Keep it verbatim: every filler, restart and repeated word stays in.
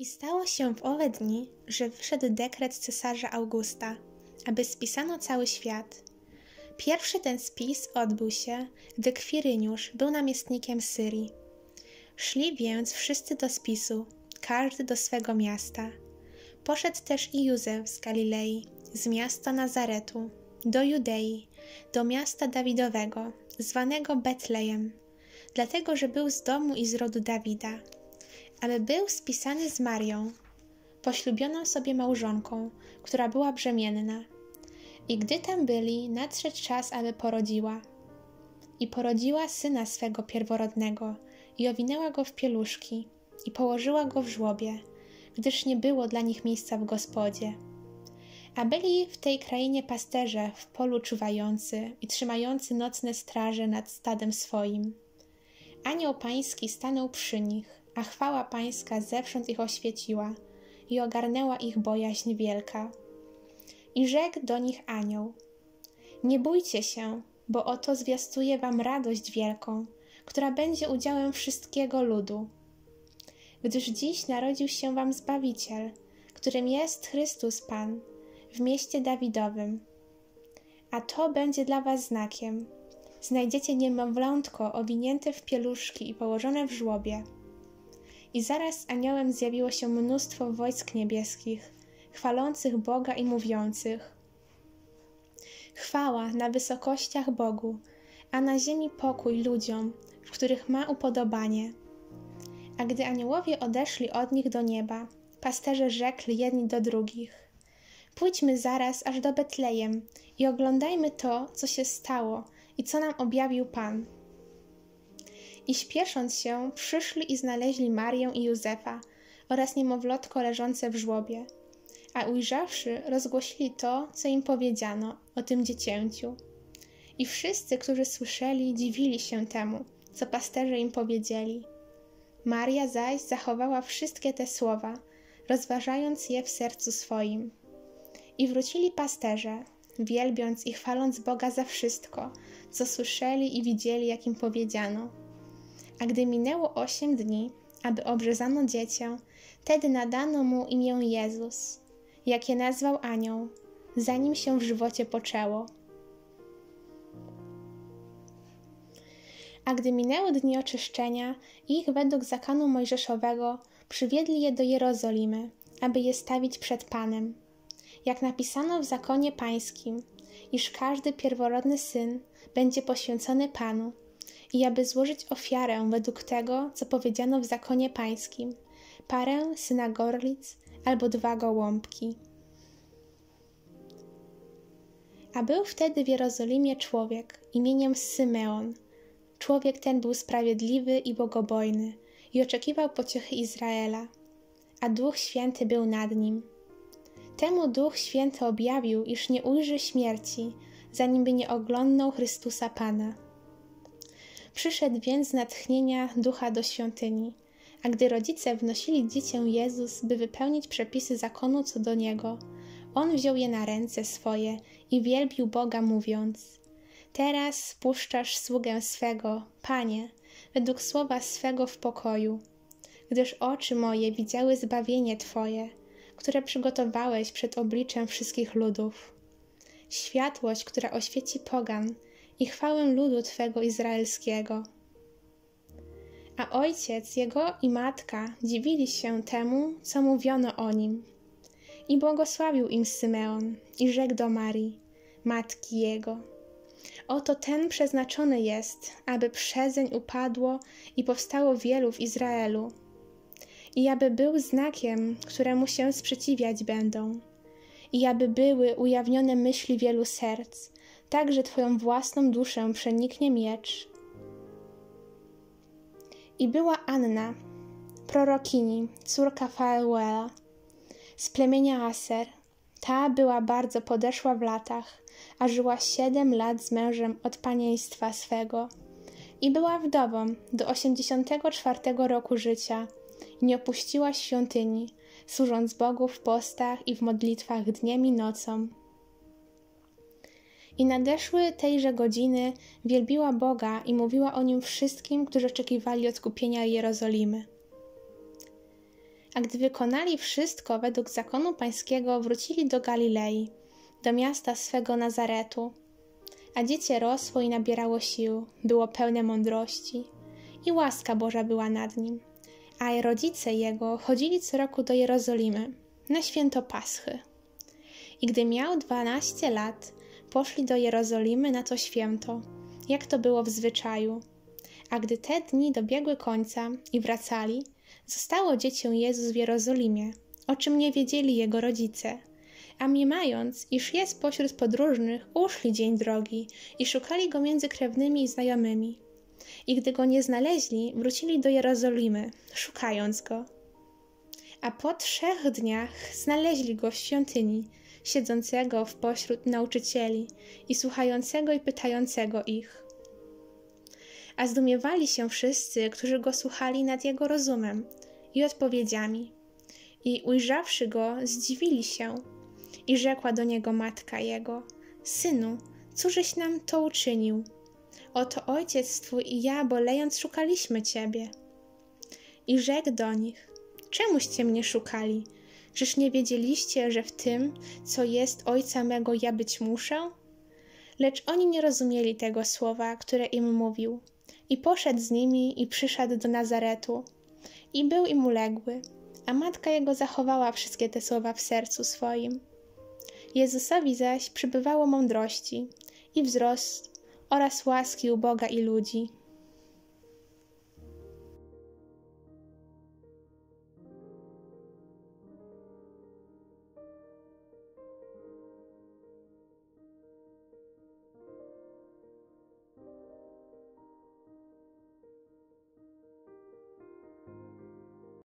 I stało się w owe dni, że wyszedł dekret cesarza Augusta, aby spisano cały świat. Pierwszy ten spis odbył się, gdy Cyreniusz był namiestnikiem Syrii. Szli więc wszyscy do spisu, każdy do swego miasta. Poszedł też i Józef z Galilei, z miasta Nazaretu, do Judei, do miasta Dawidowego, zwanego Betlejem, dlatego że był z domu i z rodu Dawida, aby był spisany z Marią, poślubioną sobie małżonką, która była brzemienna. I gdy tam byli, nadszedł czas, aby porodziła. I porodziła syna swego pierworodnego, i owinęła go w pieluszki, i położyła go w żłobie, gdyż nie było dla nich miejsca w gospodzie. A byli w tej krainie pasterze w polu czuwający i trzymający nocne straże nad stadem swoim. Anioł pański stanął przy nich, a chwała pańska zewsząd ich oświeciła i ogarnęła ich bojaźń wielka. I rzekł do nich anioł: nie bójcie się, bo oto zwiastuję wam radość wielką, która będzie udziałem wszystkiego ludu. Gdyż dziś narodził się wam Zbawiciel, którym jest Chrystus Pan, w mieście Dawidowym. A to będzie dla was znakiem. Znajdziecie niemowlątko owinięte w pieluszki i położone w żłobie. I zaraz z aniołem zjawiło się mnóstwo wojsk niebieskich, chwalących Boga i mówiących: chwała na wysokościach Bogu, a na ziemi pokój ludziom, w których ma upodobanie. A gdy aniołowie odeszli od nich do nieba, pasterze rzekli jedni do drugich: pójdźmy zaraz aż do Betlejem i oglądajmy to, co się stało i co nam objawił Pan. I śpiesząc się, przyszli i znaleźli Marię i Józefa oraz niemowlotko leżące w żłobie, a ujrzawszy, rozgłosili to, co im powiedziano o tym dziecięciu. I wszyscy, którzy słyszeli, dziwili się temu, co pasterze im powiedzieli. Maria zaś zachowała wszystkie te słowa, rozważając je w sercu swoim. I wrócili pasterze, wielbiąc i chwaląc Boga za wszystko, co słyszeli i widzieli, jak im powiedziano. A gdy minęło osiem dni, aby obrzezano dziecię, wtedy nadano mu imię Jezus, jakie nazwał anioł, zanim się w żywocie poczęło. A gdy minęły dni oczyszczenia, ich według zakonu mojżeszowego przywiedli je do Jerozolimy, aby je stawić przed Panem. Jak napisano w zakonie pańskim, iż każdy pierworodny syn będzie poświęcony Panu i aby złożyć ofiarę według tego, co powiedziano w zakonie pańskim, parę syna gorlic albo dwa gołąbki. A był wtedy w Jerozolimie człowiek imieniem Symeon. Człowiek ten był sprawiedliwy i bogobojny i oczekiwał pociechy Izraela, a Duch Święty był nad nim. Temu Duch Święty objawił, iż nie ujrzy śmierci, zanim by nie oglądnął Chrystusa Pana. Przyszedł więc z natchnienia Ducha do świątyni, a gdy rodzice wnosili dziecię Jezus, by wypełnić przepisy zakonu co do niego, on wziął je na ręce swoje i wielbił Boga, mówiąc: teraz spuszczasz sługę swego, Panie, według słowa swego w pokoju, gdyż oczy moje widziały zbawienie Twoje, które przygotowałeś przed obliczem wszystkich ludów. Światłość, która oświeci pogan i chwałę ludu Twego izraelskiego. A ojciec jego i matka dziwili się temu, co mówiono o nim. I błogosławił im Symeon i rzekł do Marii, matki jego: oto ten przeznaczony jest, aby przezeń upadło i powstało wielu w Izraelu, i aby był znakiem, któremu się sprzeciwiać będą, i aby były ujawnione myśli wielu serc, tak że Twoją własną duszę przeniknie miecz. I była Anna, prorokini, córka Fanuela, z plemienia Aser. Ta była bardzo podeszła w latach, a żyła siedem lat z mężem od panieństwa swego. I była wdową do osiemdziesiątego czwartego roku życia, i nie opuściła świątyni, służąc Bogu w postach i w modlitwach dniem i nocą. I nadeszły tejże godziny, wielbiła Boga i mówiła o Nim wszystkim, którzy oczekiwali odkupienia Jerozolimy. a gdy wykonali wszystko według zakonu pańskiego, wrócili do Galilei, do miasta swego Nazaretu. A dziecię rosło i nabierało sił, było pełne mądrości i łaska Boża była nad nim. A rodzice jego chodzili co roku do Jerozolimy na święto Paschy. I gdy miał dwanaście lat, poszli do Jerozolimy na to święto, jak to było w zwyczaju. A gdy te dni dobiegły końca i wracali, zostało dziecię Jezus w Jerozolimie, o czym nie wiedzieli jego rodzice. A mniemając, iż jest pośród podróżnych, uszli dzień drogi i szukali go między krewnymi i znajomymi. I gdy go nie znaleźli, wrócili do Jerozolimy, szukając go. A po trzech dniach znaleźli go w świątyni, siedzącego w pośród nauczycieli i słuchającego i pytającego ich. A zdumiewali się wszyscy, którzy go słuchali, nad jego rozumem i odpowiedziami. I ujrzawszy go, zdziwili się. I rzekła do niego matka jego: Synu, cóżeś nam to uczynił? Oto ojciec twój i ja, bolejąc, szukaliśmy ciebie. I rzekł do nich: Czemuście mnie szukali? Czyż nie wiedzieliście, że w tym, co jest ojca mego, ja być muszę? Lecz oni nie rozumieli tego słowa, które im mówił. I poszedł z nimi i przyszedł do Nazaretu. I był im uległy, a matka jego zachowała wszystkie te słowa w sercu swoim. Jezusowi zaś przybywało mądrości i wzrost oraz łaski u Boga i ludzi.